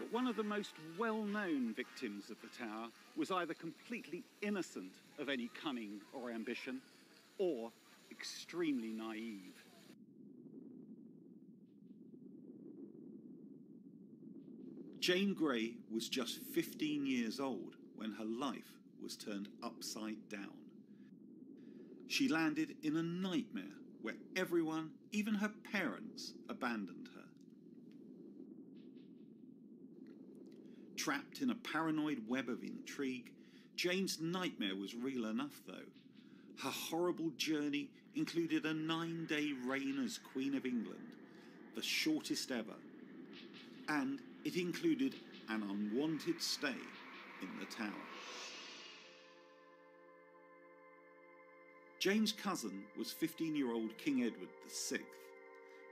But one of the most well-known victims of the tower was either completely innocent of any cunning or ambition, or extremely naive. Jane Grey was just 15 years old when her life was turned upside down. She landed in a nightmare where everyone, even her parents, abandoned her. Trapped in a paranoid web of intrigue, Jane's nightmare was real enough though. Her horrible journey included a 9-day reign as Queen of England, the shortest ever, and it included an unwanted stay in the tower. Jane's cousin was 15-year-old King Edward VI.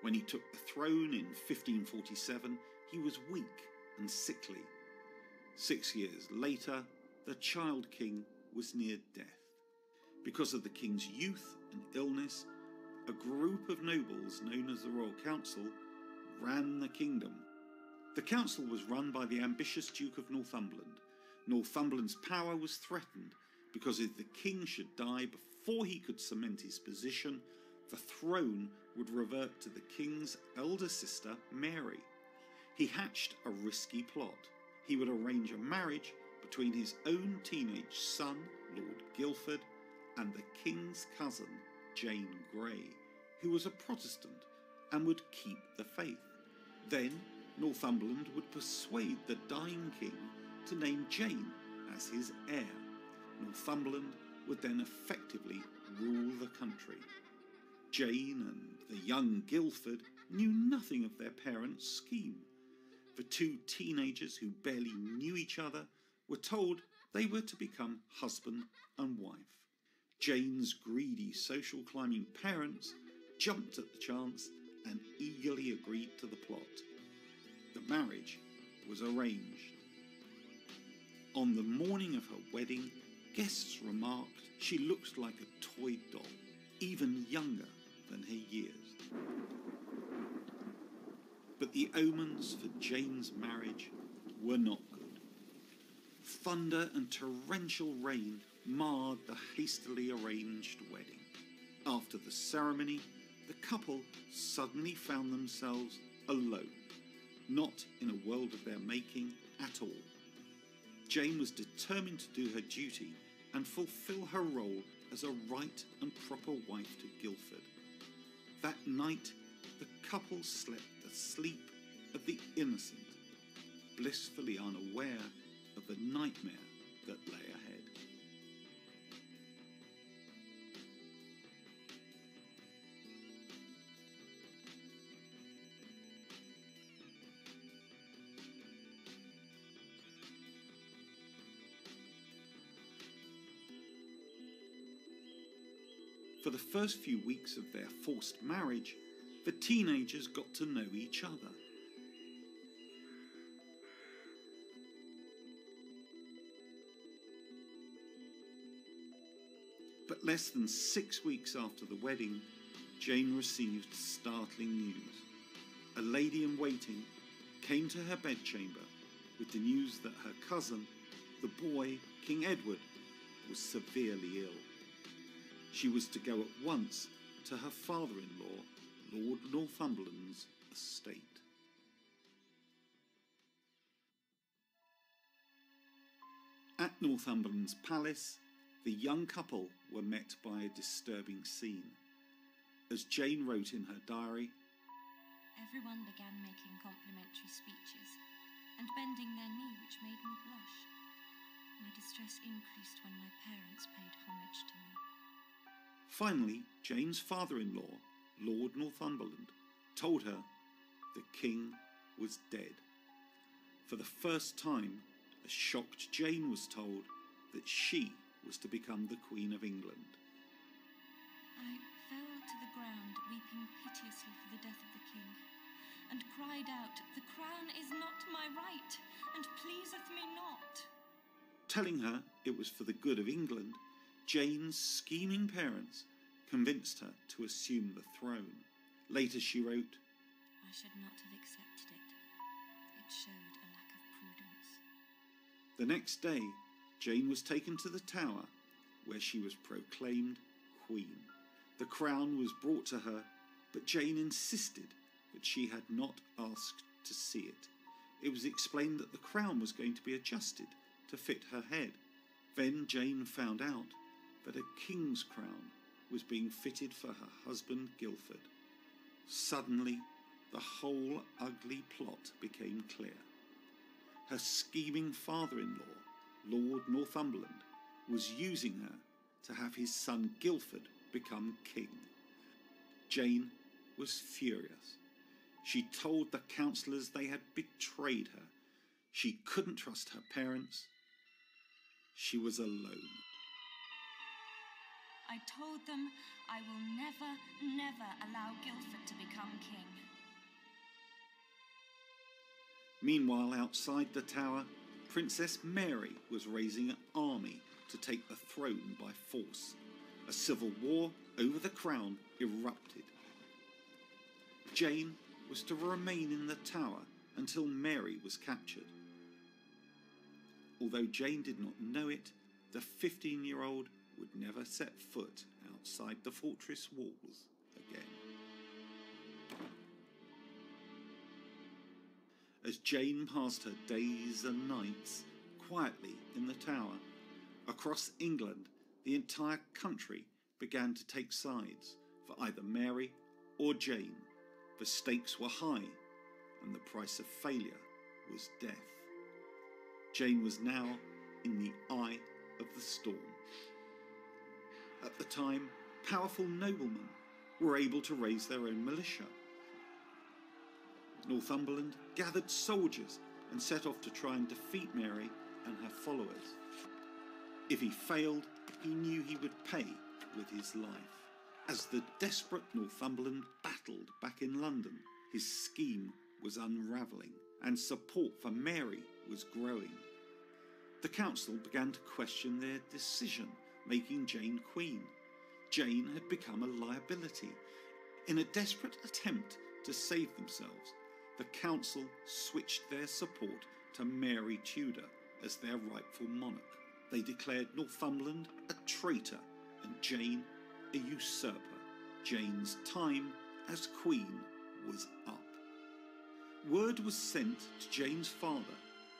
When he took the throne in 1547, he was weak and sickly. 6 years later, the child king was near death. Because of the king's youth and illness, a group of nobles known as the Royal Council ran the kingdom. The council was run by the ambitious Duke of Northumberland. Northumberland's power was threatened because if the king should die before he could cement his position, the throne would revert to the king's elder sister, Mary. He hatched a risky plot. He would arrange a marriage between his own teenage son, Lord Guildford, and the king's cousin, Jane Grey, who was a Protestant and would keep the faith. Then, Northumberland would persuade the dying king to name Jane as his heir. Northumberland would then effectively rule the country. Jane and the young Guildford knew nothing of their parents' scheme. The two teenagers who barely knew each other were told they were to become husband and wife. Jane's greedy social climbing parents jumped at the chance and eagerly agreed to the plot. The marriage was arranged. On the morning of her wedding, guests remarked she looked like a toy doll, even younger than her years. But the omens for Jane's marriage were not good. Thunder and torrential rain marred the hastily arranged wedding. After the ceremony, the couple suddenly found themselves alone. Not in a world of their making at all. Jane was determined to do her duty and fulfil her role as a right and proper wife to Guildford. That night, the couple slept the sleep of the innocent, blissfully unaware of the nightmare that lay ahead. For the first few weeks of their forced marriage, the teenagers got to know each other. But less than 6 weeks after the wedding, Jane received startling news. A lady-in-waiting came to her bedchamber with the news that her cousin, the boy, King Edward, was severely ill. She was to go at once to her father-in-law, Lord Northumberland's estate. At Northumberland's palace, the young couple were met by a disturbing scene. As Jane wrote in her diary, "Everyone began making complimentary speeches and bending their knee, which made me blush. My distress increased when my parents paid homage to me." Finally, Jane's father-in-law, Lord Northumberland, told her the king was dead. For the first time, a shocked Jane was told that she was to become the Queen of England. "I fell to the ground, weeping piteously for the death of the king, and cried out, 'The crown is not my right, and pleaseth me not.'" Telling her it was for the good of England, Jane's scheming parents convinced her to assume the throne. Later she wrote, "I should not have accepted it. It showed a lack of The next day, Jane was taken to the Tower, where she was proclaimed Queen. The crown was brought to her, but Jane insisted that she had not asked to see it. It was explained that the crown was going to be adjusted to fit her head. Then Jane found out that a king's crown was being fitted for her husband Guildford. Suddenly, the whole ugly plot became clear. Her scheming father-in-law, Lord Northumberland, was using her to have his son Guildford become king. Jane was furious. She told the councillors they had betrayed her. She couldn't trust her parents. She was alone. I told them I will never, never allow Guildford to become king. Meanwhile, outside the Tower, Princess Mary was raising an army to take the throne by force. A civil war over the crown erupted. Jane was to remain in the Tower until Mary was captured. Although Jane did not know it, the 15-year-old would never set foot outside the fortress walls again. As Jane passed her days and nights quietly in the Tower, across England, the entire country began to take sides for either Mary or Jane. The stakes were high, and the price of failure was death. Jane was now in the eye of the storm. At the time, powerful noblemen were able to raise their own militia. Northumberland gathered soldiers and set off to try and defeat Mary and her followers. If he failed, he knew he would pay with his life. As the desperate Northumberland battled back in London, his scheme was unravelling and support for Mary was growing. The council began to question their decision making Jane queen. Jane had become a liability. In a desperate attempt to save themselves, the council switched their support to Mary Tudor as their rightful monarch. They declared Northumberland a traitor and Jane a usurper. Jane's time as queen was up. Word was sent to Jane's father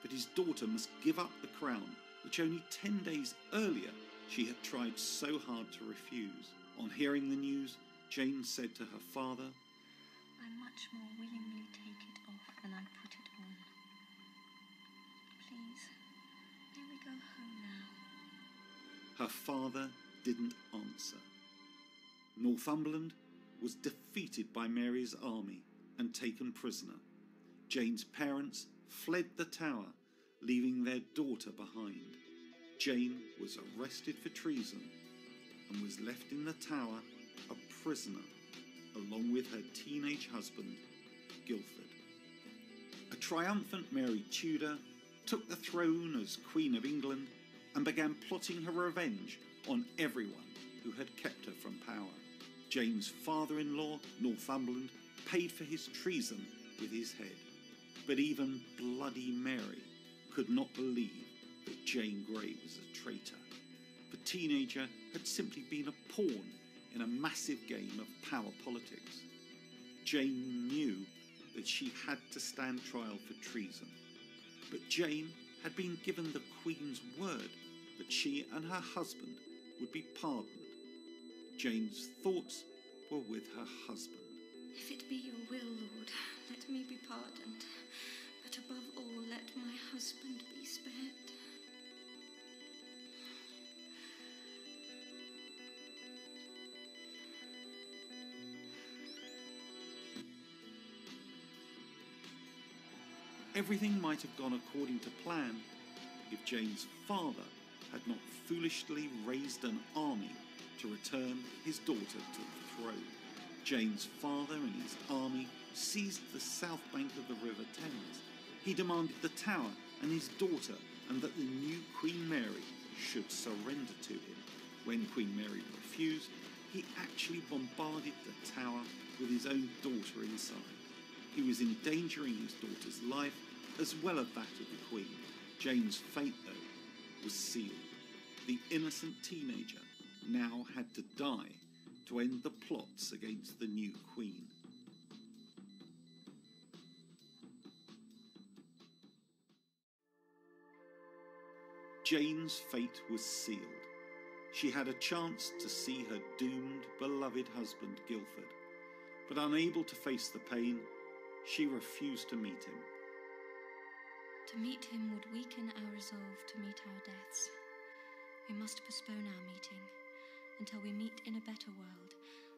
that his daughter must give up the crown, which only 10 days earlier she had tried so hard to refuse. On hearing the news, Jane said to her father, "I much more willingly take it off than I put it on. Please, may we go home now?" Her father didn't answer. Northumberland was defeated by Mary's army and taken prisoner. Jane's parents fled the Tower, leaving their daughter behind. Jane was arrested for treason and was left in the Tower a prisoner, along with her teenage husband, Guildford. A triumphant Mary Tudor took the throne as Queen of England and began plotting her revenge on everyone who had kept her from power. Jane's father-in-law, Northumberland, paid for his treason with his head. But even Bloody Mary could not believe that Jane Grey was a traitor. The teenager had simply been a pawn in a massive game of power politics. Jane knew that she had to stand trial for treason, but Jane had been given the Queen's word that she and her husband would be pardoned. Jane's thoughts were with her husband. "If it be your will, Lord, let me be pardoned, but above all, let my husband be spared." Everything might have gone according to plan if Jane's father had not foolishly raised an army to return his daughter to the throne. Jane's father and his army seized the south bank of the River Thames. He demanded the Tower and his daughter, and that the new Queen Mary should surrender to him. When Queen Mary refused, he actually bombarded the Tower with his own daughter inside. He was endangering his daughter's life as well as that of the Queen. Jane's fate, though, was sealed. The innocent teenager now had to die to end the plots against the new queen. Jane's fate was sealed. She had a chance to see her doomed, beloved husband Guildford, but unable to face the pain, she refused to meet him. To meet him would weaken our resolve to meet our deaths. We must postpone our meeting until we meet in a better world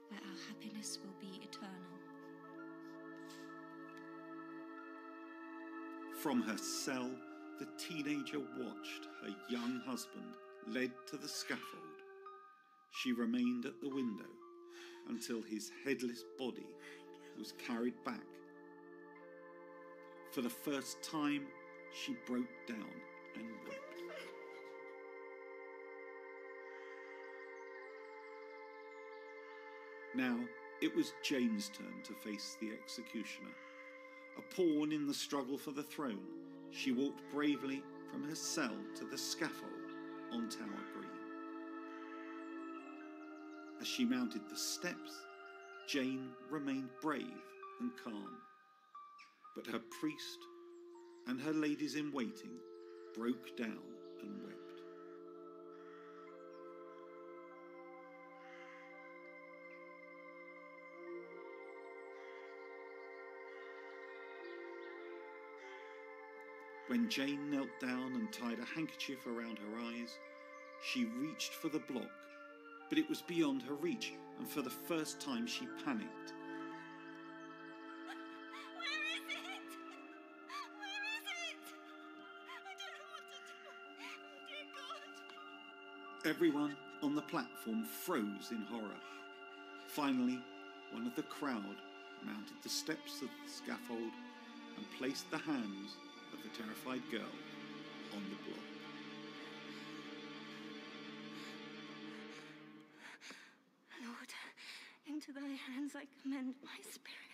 where our happiness will be eternal. From her cell, the teenager watched her young husband led to the scaffold. She remained at the window until his headless body was carried back. For the first time, she broke down and wept. Now, it was Jane's turn to face the executioner. A pawn in the struggle for the throne, she walked bravely from her cell to the scaffold on Tower Green. As she mounted the steps, Jane remained brave and calm. But her priest and her ladies-in-waiting broke down and wept. When Jane knelt down and tied a handkerchief around her eyes, she reached for the block, but it was beyond her reach, and for the first time she panicked. Everyone on the platform froze in horror. Finally, one of the crowd mounted the steps of the scaffold and placed the hands of the terrified girl on the block. Lord, into thy hands I commend my spirit.